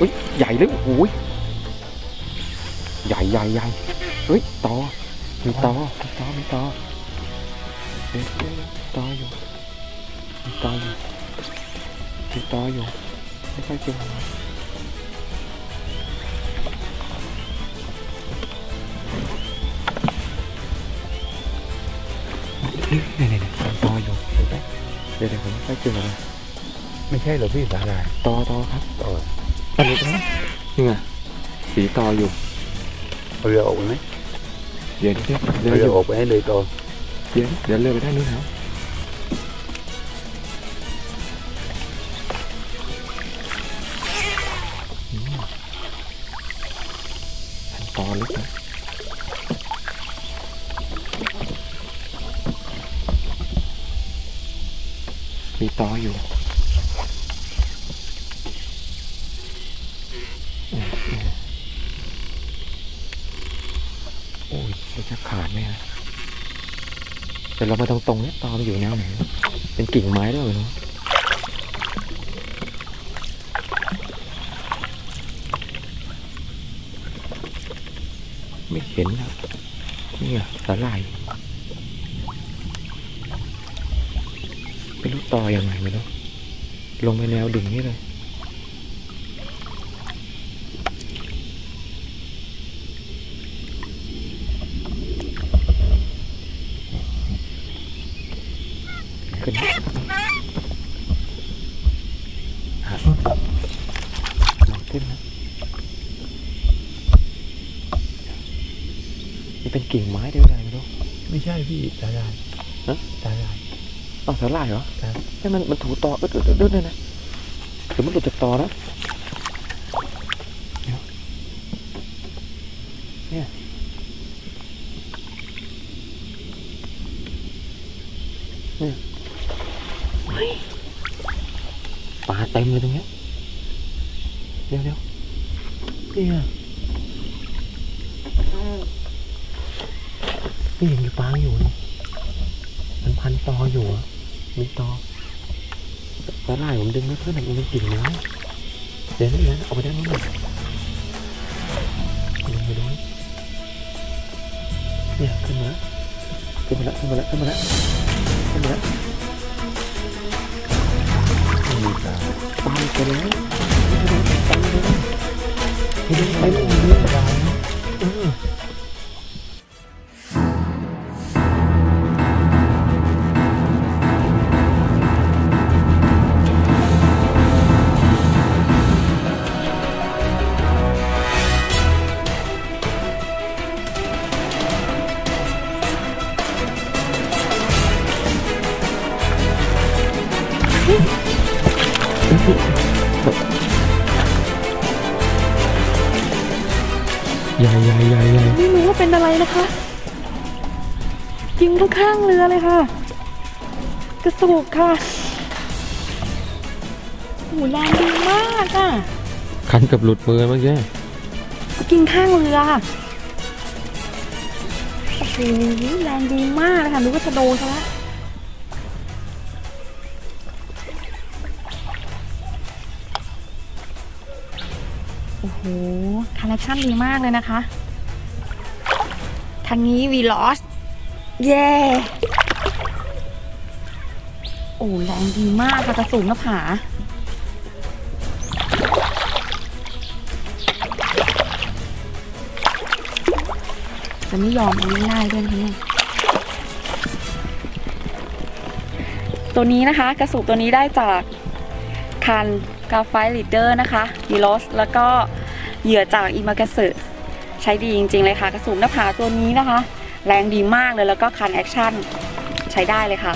เฮ้ยใหญ่เลยโอ้ยใหญ่ใหญ่ใหญ่เฮ้ยต่อมีต่อมีต่อมีต่อมีต่ออยู่มีต่ออยู่มีต่ออยู่ไม่ค่อยเก่งเนี่ยๆต่ออยู่เดี๋ยวผมไม่ค่อยเก่งเลยไม่ใช่เหรอพี่สาหร่ายต่อต่อครับต่ออันนี้นี่ไงสีต่ออยู่เอาเรือออกไหมเดี๋ยวเรือออกไปให้เลยต่อเดี๋ยวเรือไปได้นี่ครับต่อลึกนะมีต่ออยู่จะขาดไหมฮะแต่เรามาตรงๆเนี่ยตอมันอยู่แนวไหนเป็นกิ่งไม้ด้วยเนาะไม่เห็นนะนี่อะสาหร่ายไม่รู้ตอยังไงไม่รู้ลงไปแนวดิ่งนี่เลยเป็นกิ่งไม้ได้ยังไงไม่รู้ไม่ใช่พี่สาหร่ายฮะสาหร่ายอ๋อสาหร่ายเหรอครับให้มันถูตอเอื้อๆๆนะเดี๋ยวมันหลุดจากตอนะเนี่ยเนี่ยปลาเต็มเลยตรงนี้เร็วๆเนี่ยนี่ยังมีปลาอยู่นะมันพันตออยู่อ่ะมีตอสาหร่ายผมดึงไม่เพื่อนมันกิ่งนะเดี๋ยวนี้นะเอาไปได้มั้ยดึงไปด้วยเนี่ยขึ้นมาขึ้นมาแล้วมีปลาไปเลยไปเลยไม่รู้ว่าเป็นอะไรนะคะยิงข้างๆเรือเลยค่ะกระสุนค่ะหูแรงดีมากอ่ะคันกับหลุดมือเมื่อกี้กินข้างเรือโอ้โหแรงดีมากเลยค่ะนึกว่าจะโดนซะแล้วโอ้โหคาแรคชั่นดีมากเลยนะคะทางนี้วีลอสเย่โอ้แรงดีมากค่ะกระสุนหน้าผาจะไม่ยอมง่ายๆด้วยนี่ตัวนี้นะคะกระสุนตัวนี้ได้จากคันกาไฟลีดเดอร์นะคะวีลอสแล้วก็เหยื่อจากอิมากาสึใช้ดีจริงๆเลยค่ะกระสุนหน้าผาตัวนี้นะคะแรงดีมากเลยแล้วก็คันแอคชั่นใช้ได้เลยค่ะ